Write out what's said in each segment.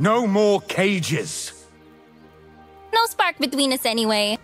No more cages! No spark between us anyway.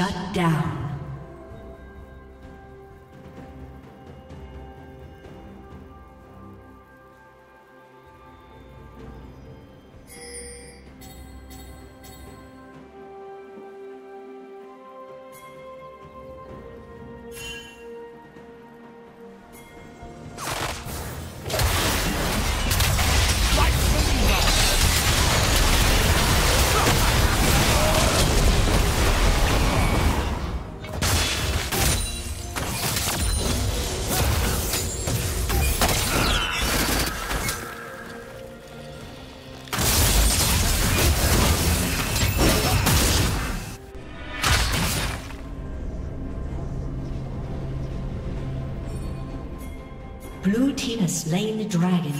Shut down. Blue team has slain the dragon.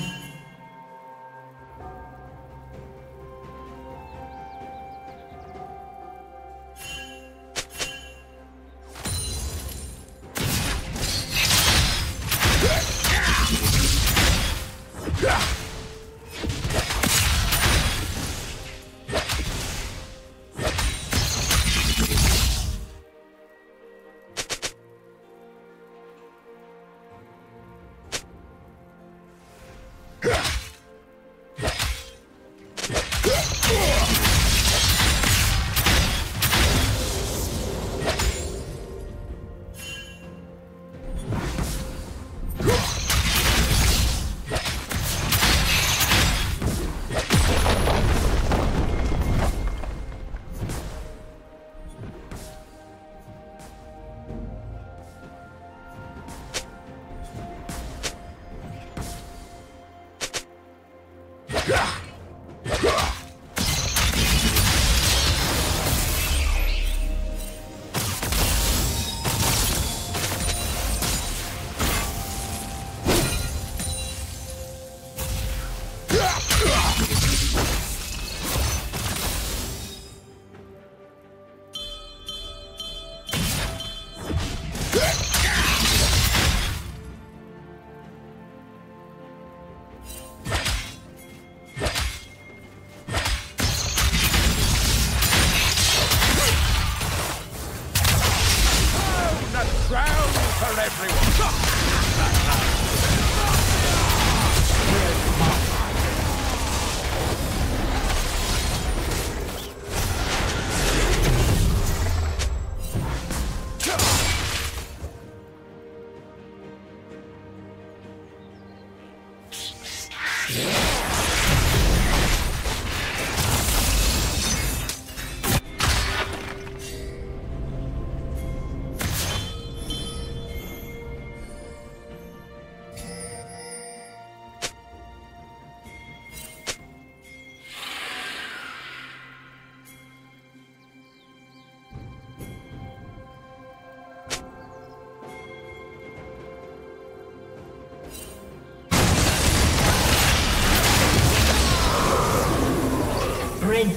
Red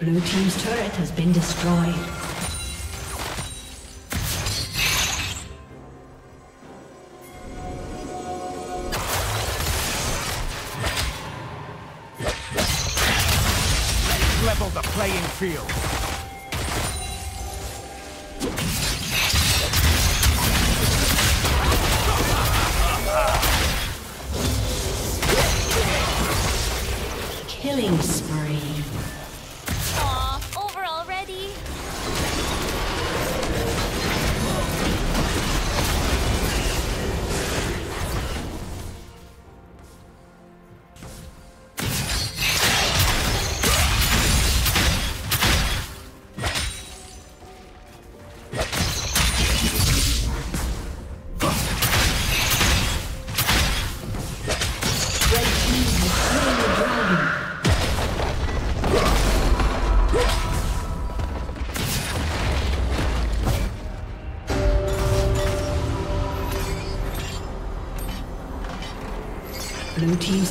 Blue team's turret has been destroyed. Let's level the playing field. Killing spree. Aw, over already. Blue team's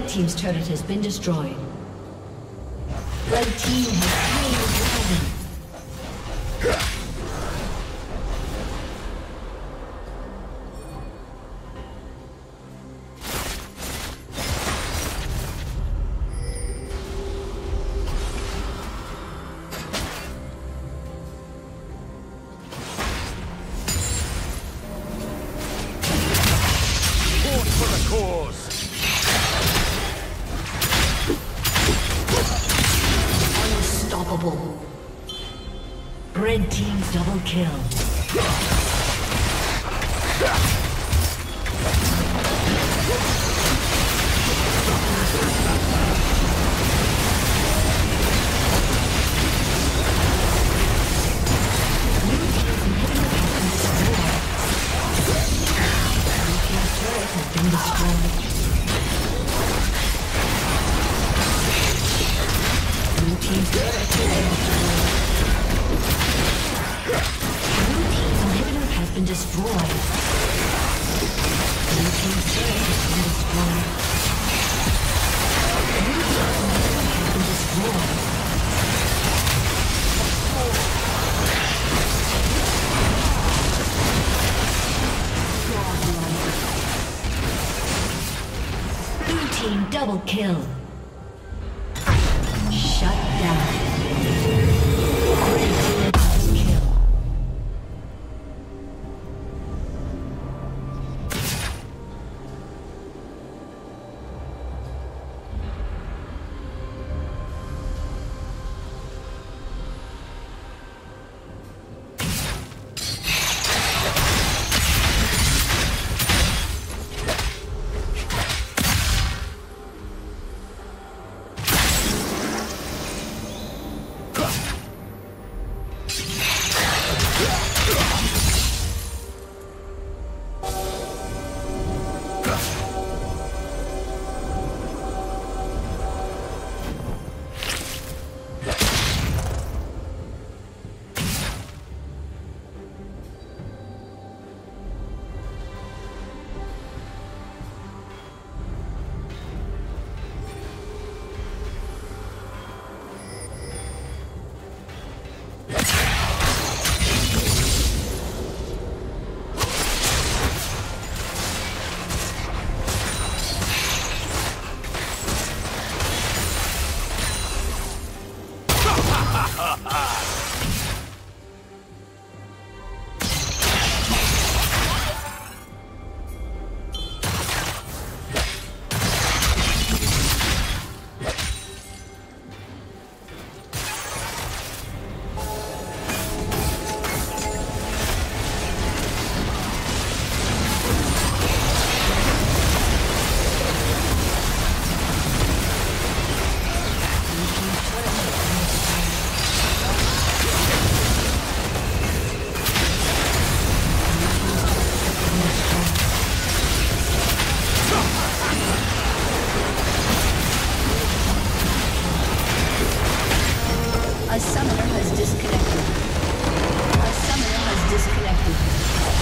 Red team's turret has been destroyed. Red team has slain the dragon. Red team's double kill. Double kill. Shut down. Red team kill. A summoner has disconnected.